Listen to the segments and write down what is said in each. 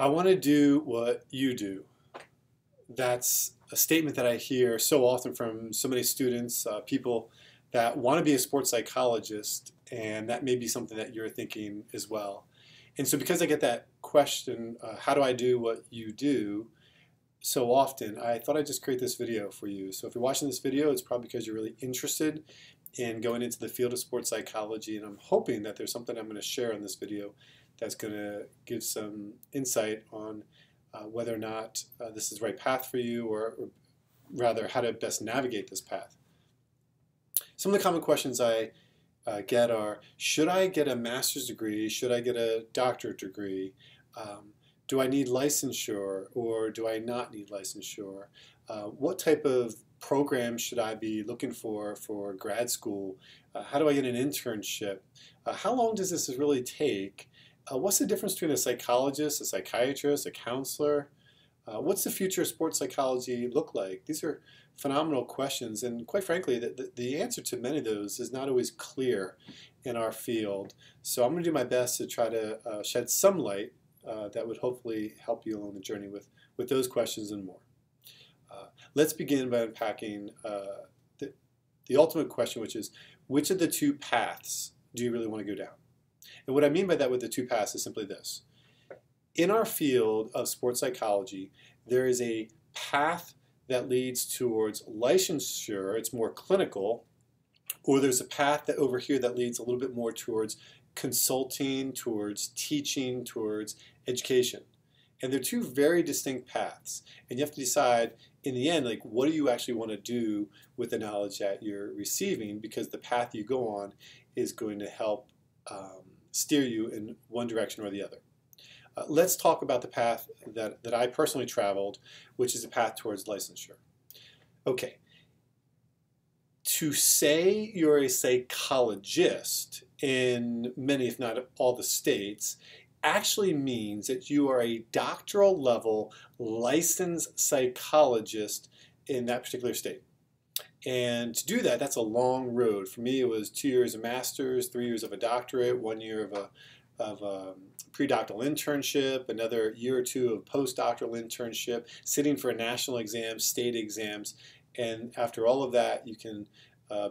I want to do what you do. That's a statement that I hear so often from so many students, people that want to be a sports psychologist, and that may be something that you're thinking as well. And so because I get that question, how do I do what you do, so often, I thought I'd just create this video for you. So if you're watching this video, it's probably because you're really interested in going into the field of sports psychology, and I'm hoping that there's something I'm going to share in this video that's going to give some insight on whether or not this is the right path for you, or rather how to best navigate this path. Some of the common questions I get are, should I get a master's degree? Should I get a doctorate degree? Do I need licensure, or do I not need licensure? What type of program should I be looking for grad school? How do I get an internship? How long does this really take? What's the difference between a psychologist, a psychiatrist, a counselor? What's the future of sports psychology look like? These are phenomenal questions, and quite frankly, the answer to many of those is not always clear in our field. So I'm going to do my best to try to shed some light that would hopefully help you along the journey with those questions and more. Let's begin by unpacking the ultimate question, which is, which of the two paths do you really want to go down? And what I mean by that with the two paths is simply this. In our field of sports psychology, there is a path that leads towards licensure. It's more clinical. Or there's a path that over here that leads a little bit more towards consulting, towards teaching, towards education. And they're two very distinct paths. And you have to decide in the end, like, what do you actually want to do with the knowledge that you're receiving, because the path you go on is going to help steer you in one direction or the other. Let's talk about the path that I personally traveled, which is the path towards licensure. Okay. To say you're a psychologist in many, if not all, the states actually means that you are a doctoral level licensed psychologist in that particular state. And to do that, that's a long road. For me, it was 2 years of master's, 3 years of a doctorate, 1 year of a pre-doctoral internship, another year or two of postdoctoral internship, sitting for national exams, state exams, and after all of that, you can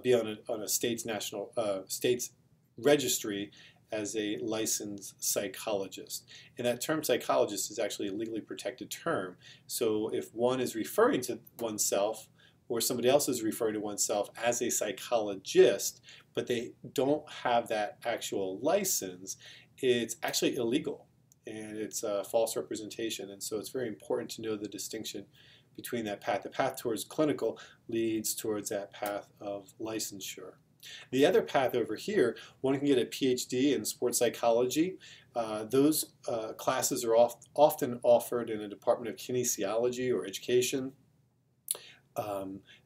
be on a state's national state's registry as a licensed psychologist. And that term psychologist is actually a legally protected term. So if one is referring to oneself, or somebody else is referring to oneself as a psychologist, but they don't have that actual license, it's actually illegal, and it's a false representation. And so it's very important to know the distinction between that path. The path towards clinical leads towards that path of licensure. The other path over here, one can get a PhD in sports psychology. Those classes are often offered in a department of kinesiology or education.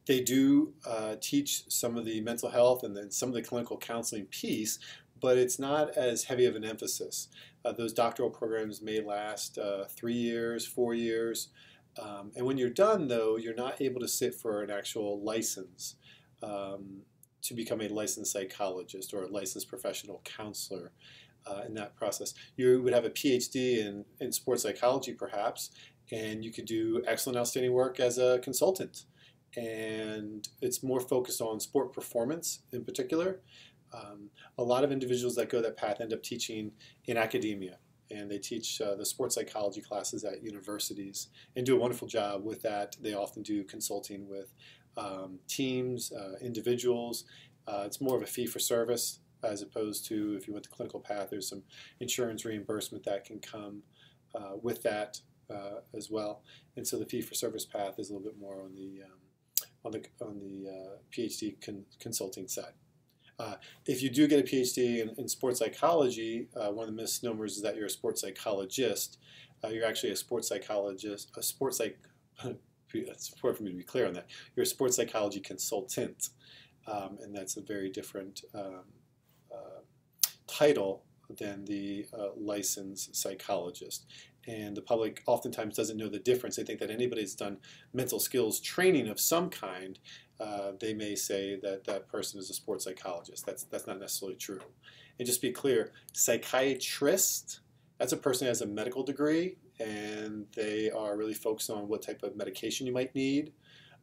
They do teach some of the mental health and then some of the clinical counseling piece, but it's not as heavy of an emphasis. Those doctoral programs may last 3 years, 4 years, and when you're done, though, you're not able to sit for an actual license to become a licensed psychologist or a licensed professional counselor in that process. You would have a PhD in sports psychology, perhaps, and you could do excellent, outstanding work as a consultant. And it's more focused on sport performance in particular. A lot of individuals that go that path end up teaching in academia, and they teach the sports psychology classes at universities and do a wonderful job with that. They often do consulting with teams, individuals. It's more of a fee for service as opposed to if you went the clinical path, there's some insurance reimbursement that can come with that as well. And so the fee for service path is a little bit more on the PhD consulting side. If you do get a PhD in sports psychology, one of the misnomers is that you're a sports psychologist. You're actually a sports psychologist, a sports psych. It's important for me to be clear on that. You're a sports psychology consultant, and that's a very different title than the licensed psychologist. And the public oftentimes doesn't know the difference. They think that anybody that's done mental skills training of some kind, they may say that that person is a sports psychologist. That's not necessarily true. And just be clear, psychiatrist, that's a person who has a medical degree and they are really focused on what type of medication you might need,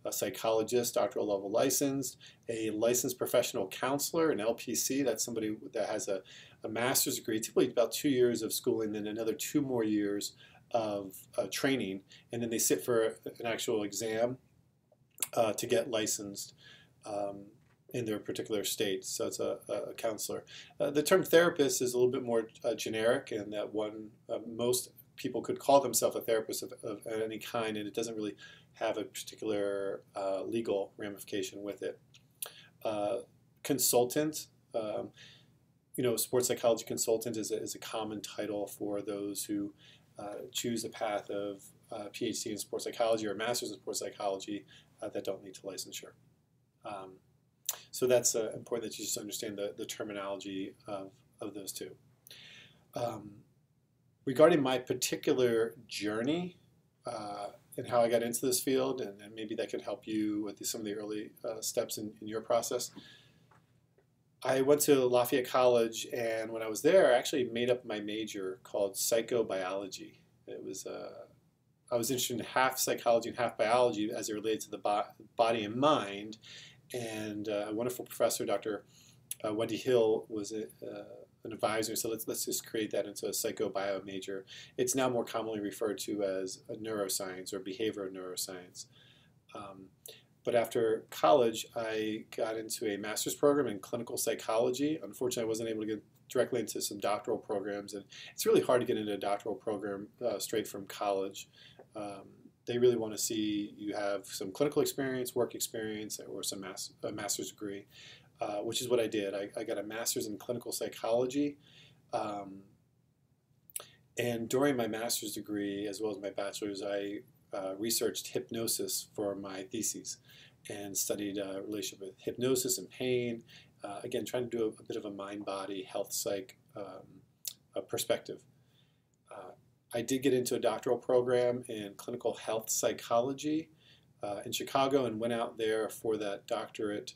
a psychologist, doctoral level licensed, a licensed professional counselor, an LPC, that's somebody that has a master's degree, typically about 2 years of schooling, then another 2 more years of training, and then they sit for an actual exam to get licensed in their particular state. So it's a counselor. The term therapist is a little bit more generic, and that one most people could call themselves a therapist of any kind, and it doesn't really have a particular legal ramification with it. Consultant, you know, sports psychology consultant is a common title for those who choose the path of PhD in sports psychology or master's in sports psychology that don't need to licensure. So that's important that you just understand the terminology of those two. Regarding my particular journey and how I got into this field, and maybe that could help you with some of the early steps in your process. I went to Lafayette College, and when I was there, I actually made up my major called psychobiology. It was I was interested in half psychology and half biology as it related to the body and mind. And a wonderful professor, Dr. Wendy Hill, was an advisor. So let's just create that into a psychobio major. It's now more commonly referred to as a neuroscience or behavioral neuroscience. But after college, I got into a master's program in clinical psychology. Unfortunately, I wasn't able to get directly into some doctoral programs, and it's really hard to get into a doctoral program straight from college. They really want to see you have some clinical experience, work experience, or some master's degree, which is what I did. I got a master's in clinical psychology, and during my master's degree, as well as my bachelor's, I researched hypnosis for my thesis and studied a relationship with hypnosis and pain, again, trying to do a bit of a mind-body health psych perspective. I did get into a doctoral program in clinical health psychology in Chicago and went out there for that doctorate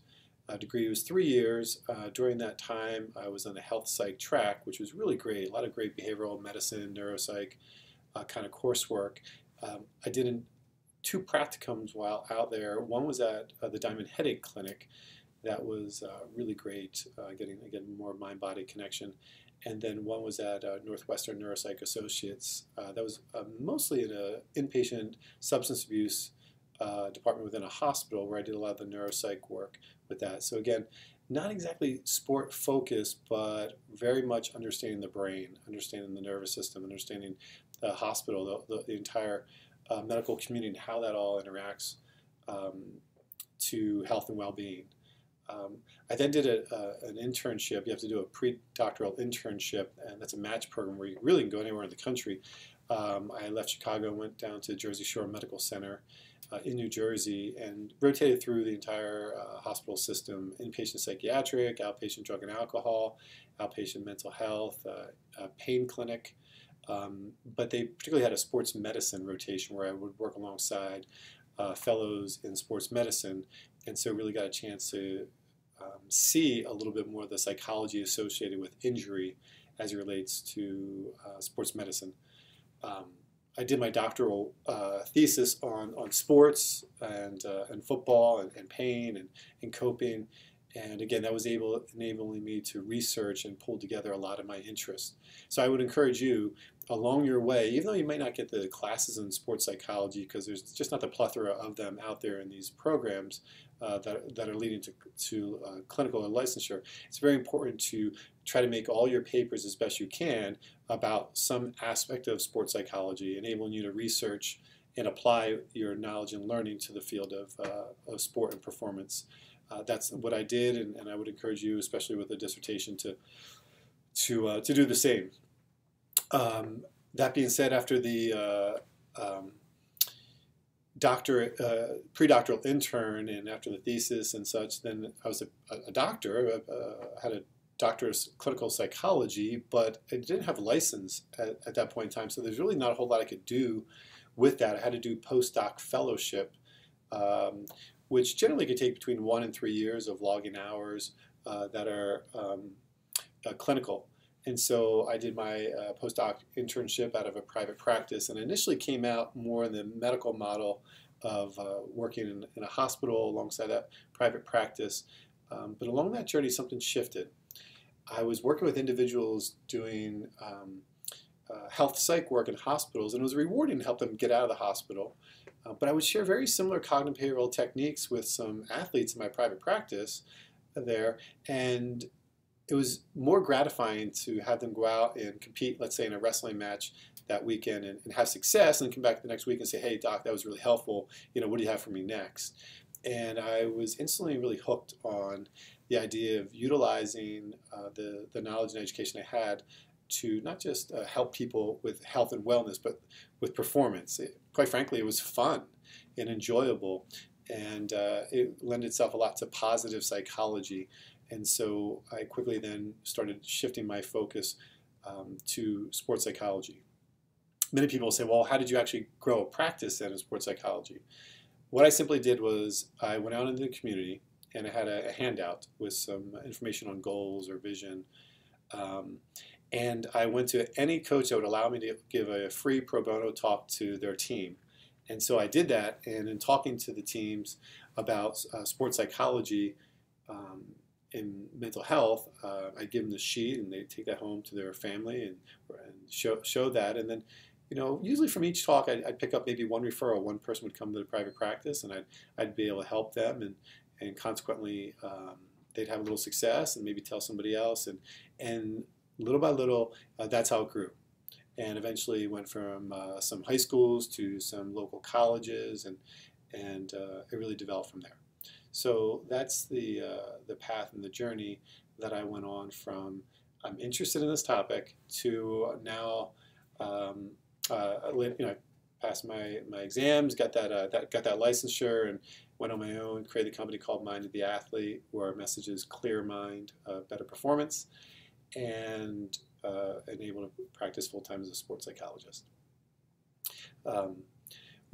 degree. It was 3 years. During that time, I was on the health psych track, which was really great. A lot of great behavioral medicine, neuropsych kind of coursework. I did 2 practicums while out there. One was at the Diamond Headache Clinic. That was really great, getting, again, more mind-body connection. And then one was at Northwestern Neuropsych Associates. That was mostly in an inpatient substance abuse department within a hospital where I did a lot of the neuropsych work with that. So again, not exactly sport focused, but very much understanding the brain, understanding the nervous system, understanding the hospital, the entire medical community, and how that all interacts to health and well-being. I then did an internship. You have to do a pre-doctoral internship, and that's a match program where you really can go anywhere in the country. I left Chicago and went down to Jersey Shore Medical Center in New Jersey and rotated through the entire hospital system, inpatient psychiatric, outpatient drug and alcohol, outpatient mental health, pain clinic. But they particularly had a sports medicine rotation where I would work alongside fellows in sports medicine, and so really got a chance to see a little bit more of the psychology associated with injury as it relates to sports medicine. I did my doctoral thesis on sports and football and pain and coping, and again, that was enabling me to research and pull together a lot of my interests. So I would encourage you along your way, even though you might not get the classes in sports psychology because there's just not the plethora of them out there in these programs that are leading to clinical and licensure, it's very important to try to make all your papers as best you can about some aspect of sports psychology, enabling you to research and apply your knowledge and learning to the field of sport and performance. That's what I did, and I would encourage you, especially with a dissertation, to do the same. That being said, after the pre-doctoral intern and after the thesis and such, then I was a doctor. I had a doctorate of clinical psychology, but I didn't have a license at that point in time, so there's really not a whole lot I could do with that. I had to do postdoc fellowship, which generally could take between 1 and 3 years of logging hours that are clinical. And so I did my postdoc internship out of a private practice, and initially came out more in the medical model of working in a hospital alongside that private practice. But along that journey, something shifted. I was working with individuals doing health psych work in hospitals, and it was rewarding to help them get out of the hospital. But I would share very similar cognitive behavioral techniques with some athletes in my private practice there, and it was more gratifying to have them go out and compete, let's say, in a wrestling match that weekend and have success, and come back the next week and say, hey, doc, that was really helpful. You know, what do you have for me next? And I was instantly really hooked on the idea of utilizing the knowledge and education I had to not just help people with health and wellness, but with performance. Quite frankly, it was fun and enjoyable, and it lent itself a lot to positive psychology. And so I quickly then started shifting my focus to sports psychology. Many people say, well, how did you actually grow a practice then in sports psychology? What I simply did was I went out into the community, and I had a handout with some information on goals or vision. And I went to any coach that would allow me to give a free pro bono talk to their team. And so I did that, and in talking to the teams about sports psychology, in mental health, I give them the sheet, and they take that home to their family and show that. And then, you know, usually from each talk, I'd pick up maybe one referral. One person would come to the private practice, and I'd be able to help them, and consequently, they'd have a little success, and maybe tell somebody else. And little by little, that's how it grew. And eventually, went from some high schools to some local colleges, and it really developed from there. So that's the path and the journey that I went on from I'm interested in this topic to now, you know, I passed my exams, got that licensure, and went on my own, created a company called Mind of the Athlete, where our message is clear mind, better performance, and able to practice full time as a sports psychologist. What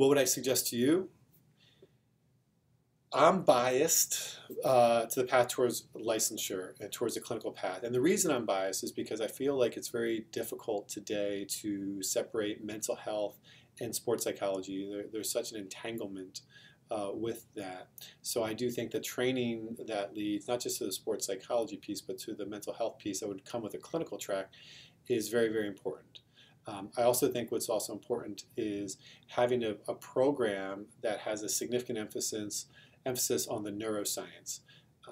would I suggest to you? I'm biased to the path towards licensure and towards the clinical path. And the reason I'm biased is because I feel like it's very difficult today to separate mental health and sports psychology. There's such an entanglement with that. So I do think the training that leads not just to the sports psychology piece, but to the mental health piece that would come with a clinical track is very, very important. I also think what's also important is having a program that has a significant emphasis on the neuroscience.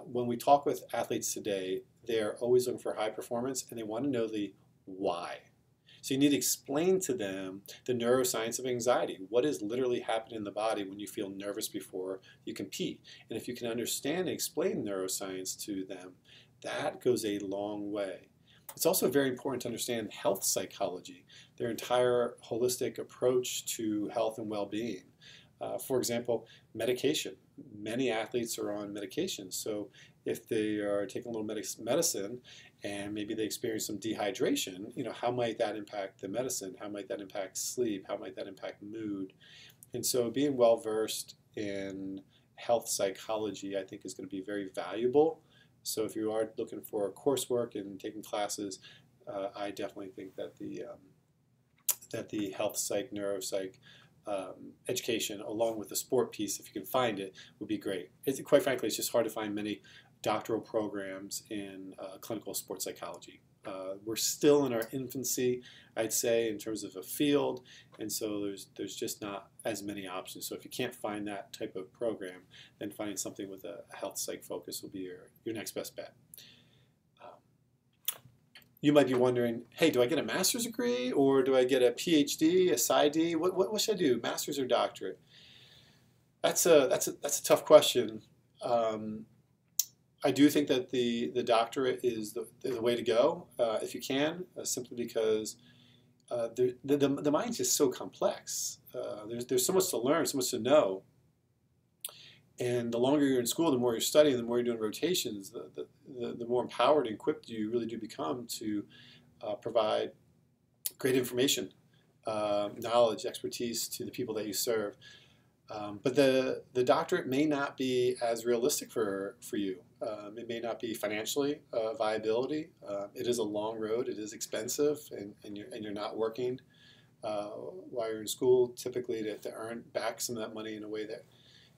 When we talk with athletes today, they are always looking for high performance, and they want to know the why. So you need to explain to them the neuroscience of anxiety. What is literally happening in the body when you feel nervous before you compete? And if you can understand and explain neuroscience to them, that goes a long way. It's also very important to understand health psychology, their entire holistic approach to health and well-being. For example, medication. Many athletes are on medication, so if they are taking a little medicine and maybe they experience some dehydration, you know, how might that impact the medicine? How might that impact sleep? How might that impact mood? And so being well-versed in health psychology, I think, is going to be very valuable. So if you are looking for coursework and taking classes, I definitely think that the health psych, neuropsych, education, along with the sport piece, if you can find it, would be great. Quite frankly, it's just hard to find many doctoral programs in clinical sports psychology. We're still in our infancy, I'd say, in terms of a field, and so there's just not as many options. So if you can't find that type of program, then finding something with a health psych focus will be your next best bet. You might be wondering, hey, do I get a master's degree, or do I get a PhD, a PsyD? What should I do, master's or doctorate? That's a tough question. I do think that the doctorate is the way to go, if you can, simply because the mind's just so complex. There's so much to learn, so much to know. And the longer you're in school, the more you're studying, the more you're doing rotations, the more empowered and equipped you really do become to provide great information, knowledge, expertise to the people that you serve. But the doctorate may not be as realistic for you. It may not be financially viability. It is a long road. It is expensive, and you're not working while you're in school typically to earn back some of that money in a way that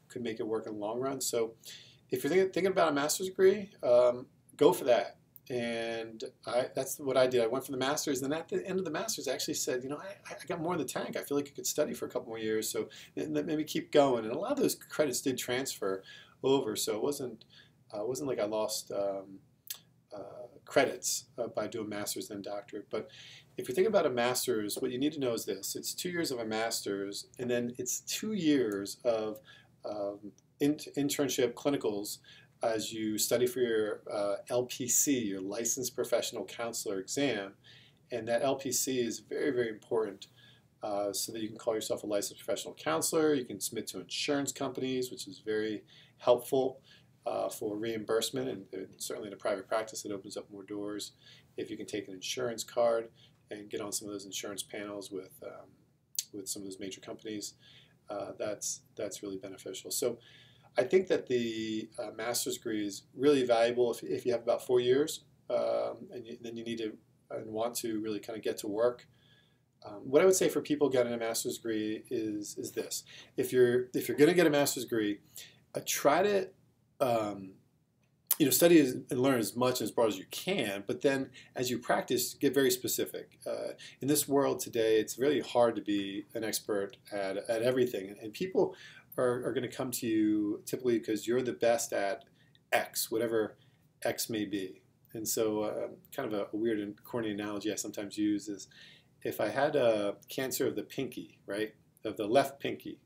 could make it work in the long run. So if you're thinking about a master's degree, go for that. And that's what I did. I went for the master's, and at the end of the master's, I actually said, you know, I got more in the tank. I feel like I could study for a couple more years, so maybe keep going. And a lot of those credits did transfer over, so it wasn't like I lost credits by doing master's then doctorate. But if you think about a master's, what you need to know is this: it's 2 years of a master's, and then it's 2 years of internship clinicals as you study for your LPC, your Licensed Professional Counselor exam. And that LPC is very, very important so that you can call yourself a Licensed Professional Counselor. You can submit to insurance companies, which is very helpful for reimbursement. And certainly in a private practice, it opens up more doors if you can take an insurance card and get on some of those insurance panels with some of those major companies. That's really beneficial. So I think that the master's degree is really valuable if you have about 4 years, then you need to and want to really kind of get to work. What I would say for people getting a master's degree is this: if you're going to get a master's degree, try to you know, study and learn as much and as broad as you can, but then as you practice, get very specific. In this world today, it's really hard to be an expert at everything, and people are going to come to you typically because you're the best at X, whatever X may be. And so kind of a weird and corny analogy I sometimes use is if I had a cancer of the pinky, right, of the left pinky,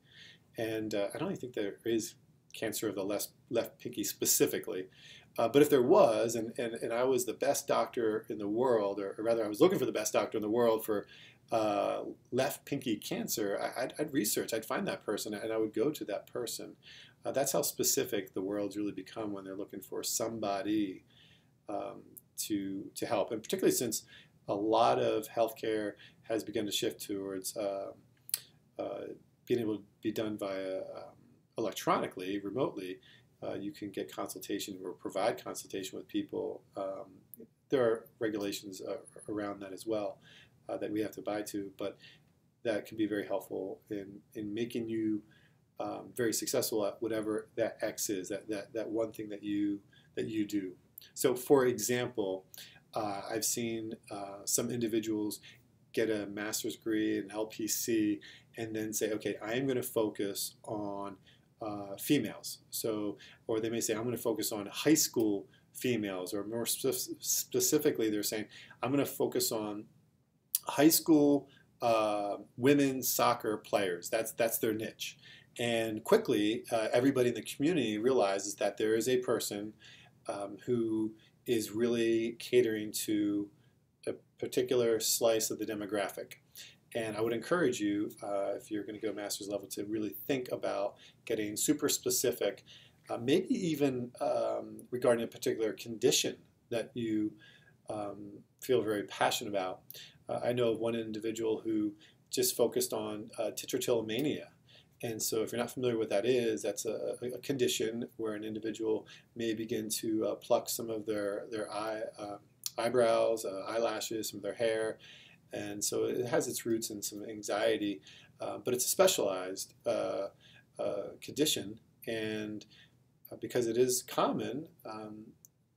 and I don't even think there is cancer of the left pinky specifically, but if there was, and I was the best doctor in the world, or rather I was looking for the best doctor in the world for left pinky cancer, I'd research, I'd find that person, and I would go to that person. That's how specific the world's really become when they're looking for somebody to help, and particularly since a lot of healthcare has begun to shift towards being able to be done via electronically, remotely. You can get consultation or provide consultation with people. There are regulations around that as well that we have to abide to, but that can be very helpful in making you very successful at whatever that X is, that one thing that you do. So for example, I've seen some individuals get a master's degree, an LPC, and then say, okay, I am going to focus on females. So, or they may say, I'm going to focus on high school females, or more specifically, they're saying, I'm going to focus on high school women's soccer players. That's their niche. And quickly, everybody in the community realizes that there is a person who is really catering to a particular slice of the demographic. And I would encourage you, if you're going to go master's level, to really think about getting super specific, maybe even regarding a particular condition that you feel very passionate about. I know of one individual who just focused on titertillomania. And so if you're not familiar with what that is, that's a condition where an individual may begin to pluck some of their eyebrows, eyelashes, some of their hair. And so it has its roots in some anxiety, but it's a specialized condition. And because it is common,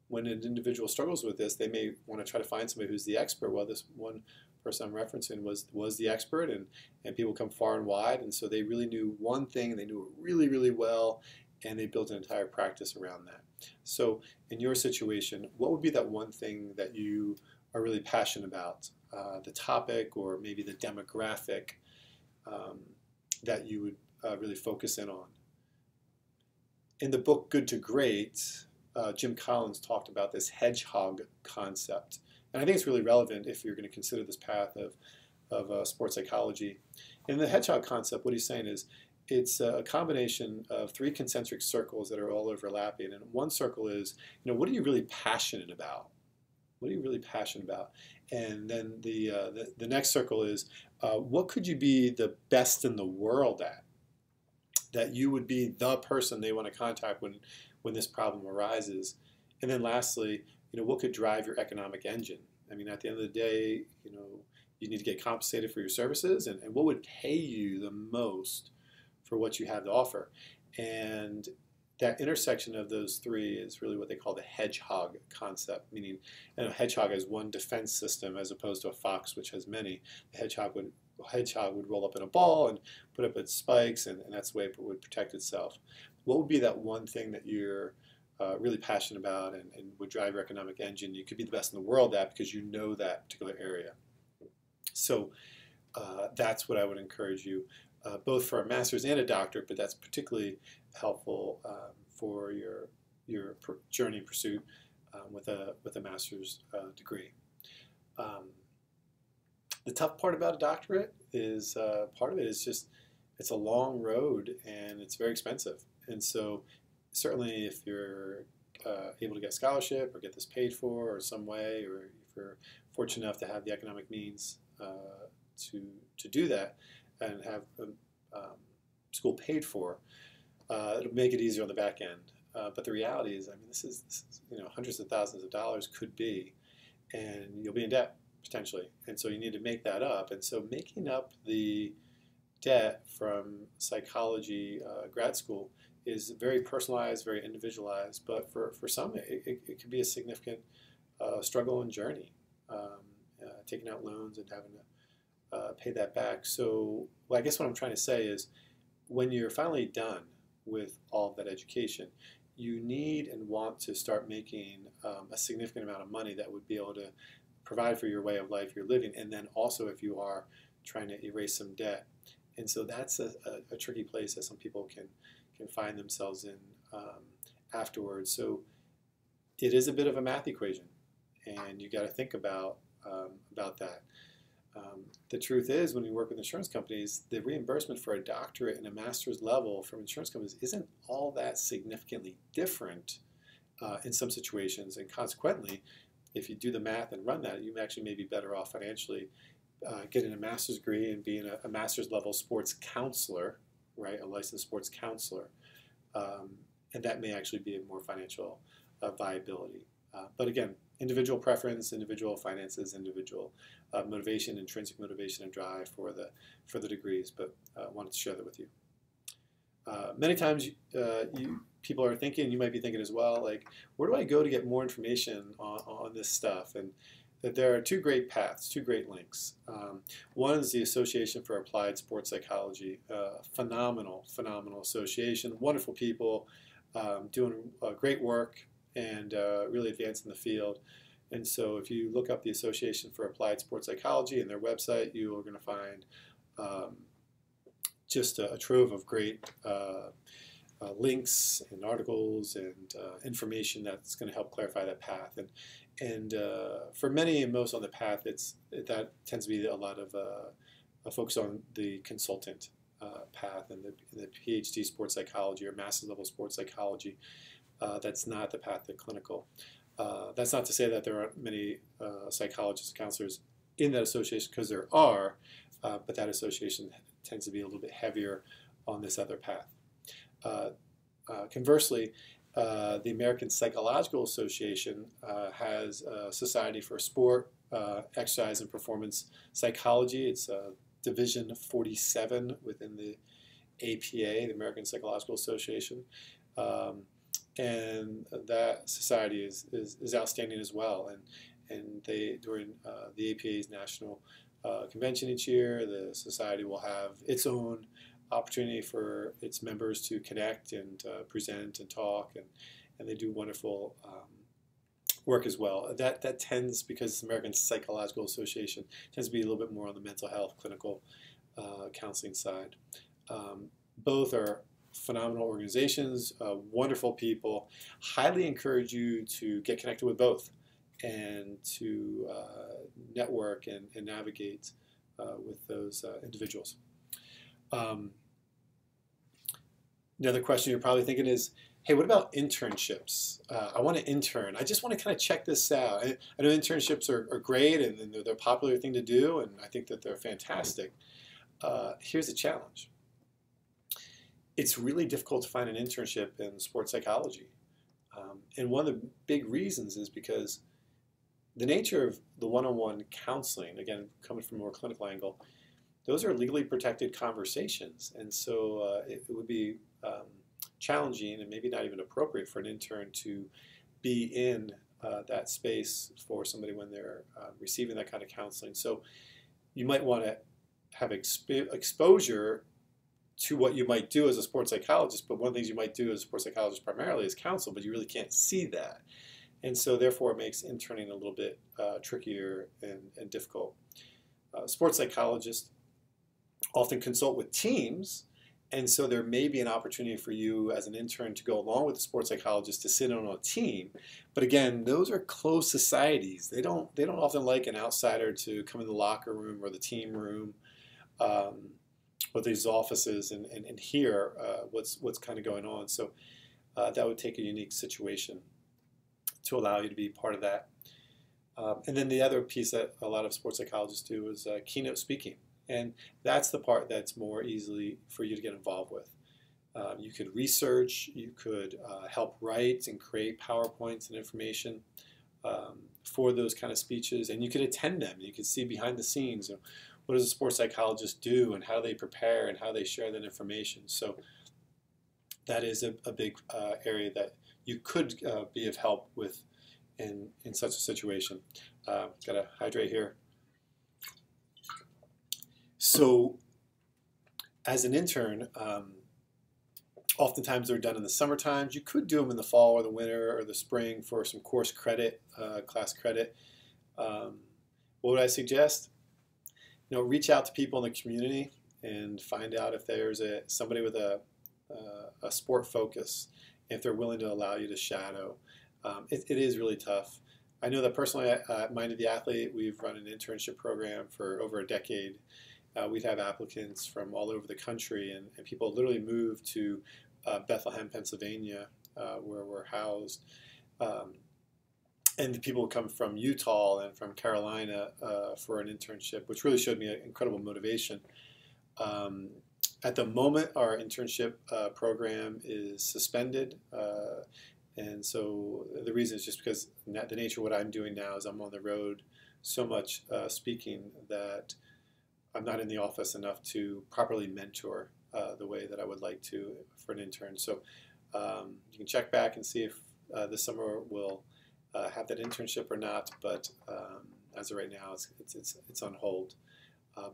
when an individual struggles with this, they may want to try to find somebody who's the expert. Well, this one person I'm referencing was the expert, and people come far and wide. And so they really knew one thing, and they knew it really, really well, and they built an entire practice around that. So in your situation, what would be that one thing that you are really passionate about? The topic, or maybe the demographic that you would really focus in on. In the book Good to Great, Jim Collins talked about this hedgehog concept. And I think it's really relevant if you're going to consider this path of sports psychology. In the hedgehog concept, what he's saying is it's a combination of three concentric circles that are all overlapping. And one circle is, you know, what are you really passionate about? What are you really passionate about? And then the next circle is, what could you be the best in the world at? that you would be the person they want to contact when this problem arises. And then lastly, what could drive your economic engine? I mean, at the end of the day, you need to get compensated for your services, and what would pay you the most for what you have to offer. And that intersection of those three is really what they call the hedgehog concept, meaning a hedgehog has one defense system as opposed to a fox, which has many. The hedgehog would roll up in a ball and put up its spikes, and that's the way it would protect itself. What would be that one thing that you're really passionate about and would drive your economic engine? You could be the best in the world at because you know that particular area. So that's what I would encourage you, both for a master's and a doctorate, but that's particularly helpful for your journey and pursuit with a master's degree. The tough part about a doctorate is part of it is just it's a long road and it's very expensive. And so certainly if you're able to get a scholarship or get this paid for or some way, or if you're fortunate enough to have the economic means to do that and have school paid for, it'll make it easier on the back end. But the reality is, I mean, this is hundreds of thousands of dollars could be, and you'll be in debt potentially. And so you need to make that up. And so making up the debt from psychology grad school is very personalized, very individualized. But for some, it could be a significant struggle and journey, taking out loans and having to pay that back. So well, I guess what I'm trying to say is when you're finally done with all of that education, you need and want to start making a significant amount of money that would be able to provide for your way of life you're living, and then also if you are trying to erase some debt. And so that's a tricky place that some people can find themselves in afterwards. So it is a bit of a math equation, and you got to think about that. The truth is, when we work with insurance companies, the reimbursement for a doctorate and a master's level from insurance companies isn't all that significantly different in some situations, and consequently, if you do the math and run that, you actually may be better off financially getting a master's degree and being a master's level sports counselor, right? A licensed sports counselor, and that may actually be a more financial viability. But again, individual preference, individual finances, individual motivation, intrinsic motivation and drive for the degrees, but I wanted to share that with you. Many times people are thinking, you might be thinking as well, like, where do I go to get more information on this stuff? And that there are two great paths, two great links. One is the Association for Applied Sports Psychology, phenomenal association, wonderful people, doing great work, and really advance in the field. And so if you look up the Association for Applied Sports Psychology and their website, you are going to find just a trove of great links and articles and information that's going to help clarify that path. And for many and most on the path, that tends to be a lot of a focus on the consultant path and the PhD sports psychology or master's level sports psychology. That's not the path to clinical. That's not to say that there aren't many psychologists and counselors in that association, because there are, but that association tends to be a little bit heavier on this other path. Conversely, the American Psychological Association has a Society for Sport, Exercise, and Performance Psychology. It's Division 47 within the APA, the American Psychological Association. And that society is outstanding as well. And they, during the APA's national convention each year, the society will have its own opportunity for its members to connect and present and talk, and they do wonderful work as well. That tends, because the American Psychological Association tends to be a little bit more on the mental health, clinical counseling side. Both are phenomenal organizations, wonderful people. Highly encourage you to get connected with both and to network and navigate with those individuals. Another question you're probably thinking is, hey, what about internships? I want to intern. I just want to kind of check this out. I know internships are great, and they're a popular thing to do, and I think that they're fantastic. Here's the challenge. it's really difficult to find an internship in sports psychology. And one of the big reasons is because the nature of the one-on-one counseling, again, coming from a more clinical angle, those are legally protected conversations. And so it would be challenging and maybe not even appropriate for an intern to be in that space for somebody when they're receiving that kind of counseling. So you might want to have exposure to what you might do as a sports psychologist, but one of the things you might do as a sports psychologist primarily is counsel, but you really can't see that. And so therefore it makes interning a little bit trickier and difficult. Sports psychologists often consult with teams, and so there may be an opportunity for you as an intern to go along with the sports psychologist to sit on a team. But again, those are closed societies. They don't often like an outsider to come in the locker room or the team room or these offices and hear what's kind of going on. So that would take a unique situation to allow you to be part of that. And then the other piece that a lot of sports psychologists do is keynote speaking. And that's the part that's more easily for you to get involved with. You could research, you could help write and create PowerPoints and information for those kind of speeches, and you could attend them. You could see behind the scenes, you know, what does a sports psychologist do and how they prepare and how they share that information. So that is a big area that you could be of help with in such a situation. Gotta hydrate here. So as an intern, oftentimes they're done in the summertime. You could do them in the fall or the winter or the spring for some course credit, class credit. What would I suggest? You know, reach out to people in the community and find out if there's somebody with a sport focus, if they're willing to allow you to shadow. It is really tough. I know that personally at Mind of the Athlete, we've run an internship program for over a decade. We'd have applicants from all over the country, and people literally moved to Bethlehem, Pennsylvania, where we're housed. And the people would come from Utah and from Carolina for an internship, which really showed me an incredible motivation. At the moment, our internship program is suspended. And so the reason is just because the nature of what I'm doing now is I'm on the road so much speaking that I'm not in the office enough to properly mentor the way that I would like to for an intern. So you can check back and see if this summer we'll have that internship or not, but as of right now, it's on hold.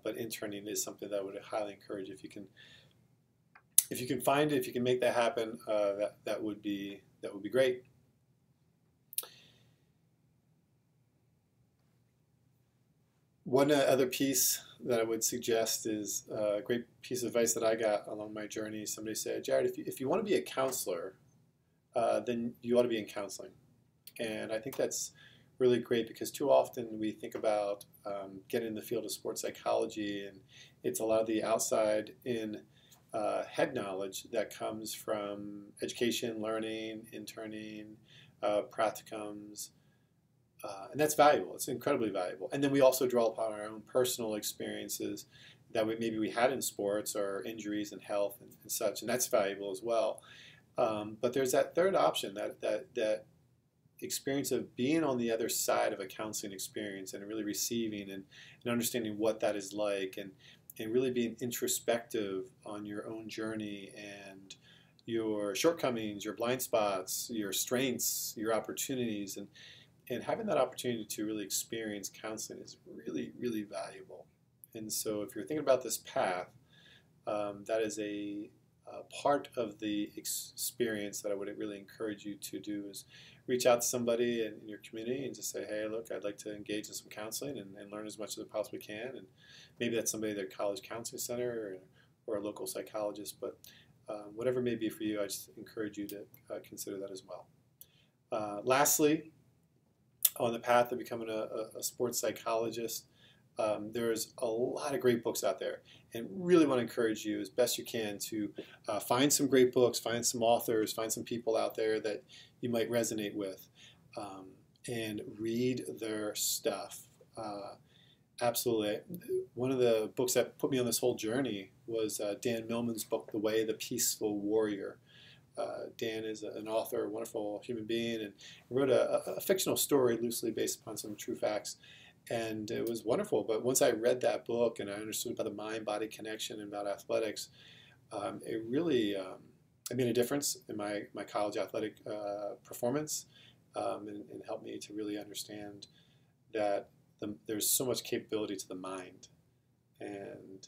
But interning is something that I would highly encourage. If you can find it, if you can make that happen, that would be great. One other piece that I would suggest is a great piece of advice that I got along my journey. Somebody said, Jared, if you want to be a counselor, then you ought to be in counseling. And I think that's really great because too often we think about getting in the field of sports psychology, and it's a lot of the outside-in head knowledge that comes from education, learning, interning, practicums, and that's valuable. It's incredibly valuable. And then we also draw upon our own personal experiences that maybe we had in sports or injuries and health and such, and that's valuable as well. But there's that third option, that experience of being on the other side of a counseling experience and really receiving and understanding what that is like and really being introspective on your own journey and your shortcomings, your blind spots, your strengths, your opportunities, and having that opportunity to really experience counseling is really, really valuable. And so if you're thinking about this path, that is a part of the experience that I would really encourage you to do is reach out to somebody in your community and just say, hey, look, I'd like to engage in some counseling and learn as much as I possibly can. And maybe that's somebody at their college counseling center or a local psychologist. But whatever it may be for you, I just encourage you to consider that as well. Lastly, on the path of becoming a sports psychologist, there's a lot of great books out there, and really want to encourage you as best you can to find some great books, find some authors, find some people out there that you might resonate with, and read their stuff. Absolutely. One of the books that put me on this whole journey was Dan Millman's book, The Way of the Peaceful Warrior. Dan is an author, a wonderful human being, and wrote a fictional story loosely based upon some true facts. And it was wonderful. But once I read that book and I understood about the mind-body connection and about athletics, it really it made a difference in my college athletic performance and helped me to really understand that there's so much capability to the mind, and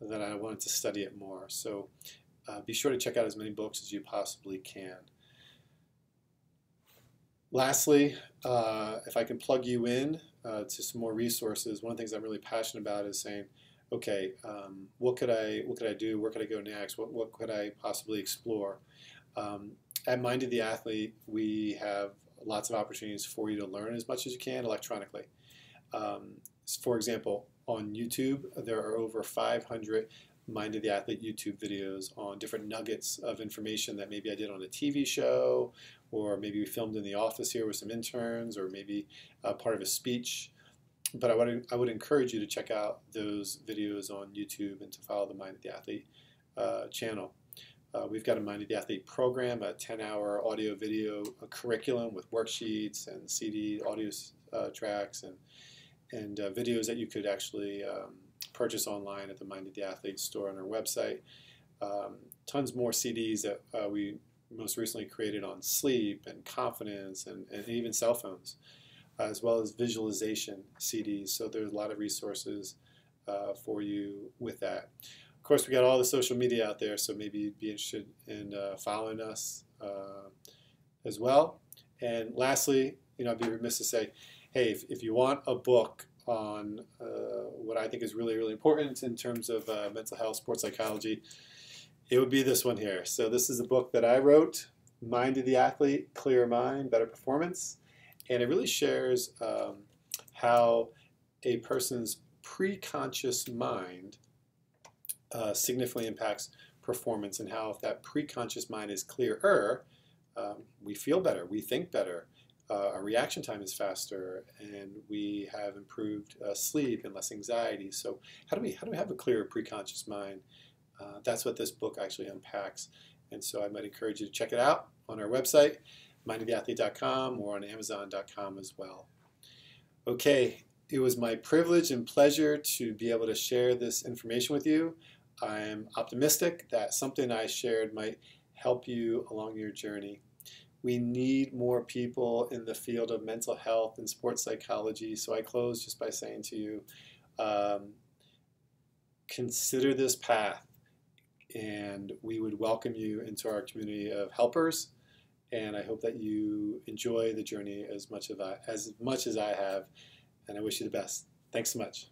that I wanted to study it more. So be sure to check out as many books as you possibly can. Lastly, if I can plug you in to some more resources, one of the things I'm really passionate about is saying, okay, what could I do? Where could I go next? What could I possibly explore? At Mind of the Athlete, we have lots of opportunities for you to learn as much as you can electronically. For example, on YouTube, there are over 500 Mind of the Athlete YouTube videos on different nuggets of information that maybe I did on a TV show, or maybe we filmed in the office here with some interns, or maybe part of a speech. But I would encourage you to check out those videos on YouTube and to follow the Mind of the Athlete channel. We've got a Mind of the Athlete program, a 10-hour audio video curriculum with worksheets and CD audio tracks and videos that you could actually purchase online at the Mind of the Athlete store on our website. Tons more CDs that we most recently created on sleep and confidence and even cell phones, as well as visualization CDs. So there's a lot of resources for you with that. Of course, we got all the social media out there, so maybe you'd be interested in following us as well. And lastly, you know, I'd be remiss to say, hey, if you want a book on what I think is really, really important in terms of mental health, sports psychology, it would be this one here. So this is a book that I wrote, Mind of the Athlete, Clear Mind, Better Performance. And it really shares how a person's preconscious mind significantly impacts performance, and how if that preconscious mind is clearer, we feel better, we think better. Our reaction time is faster, and we have improved sleep and less anxiety. So how do we have a clearer preconscious mind? That's what this book actually unpacks. And so I might encourage you to check it out on our website, mindoftheathlete.com, or on amazon.com as well. Okay, it was my privilege and pleasure to be able to share this information with you. I'm optimistic that something I shared might help you along your journey. We need more people in the field of mental health and sports psychology. So I close just by saying to you, consider this path, and we would welcome you into our community of helpers. And I hope that you enjoy the journey as much as I have. And I wish you the best. Thanks so much.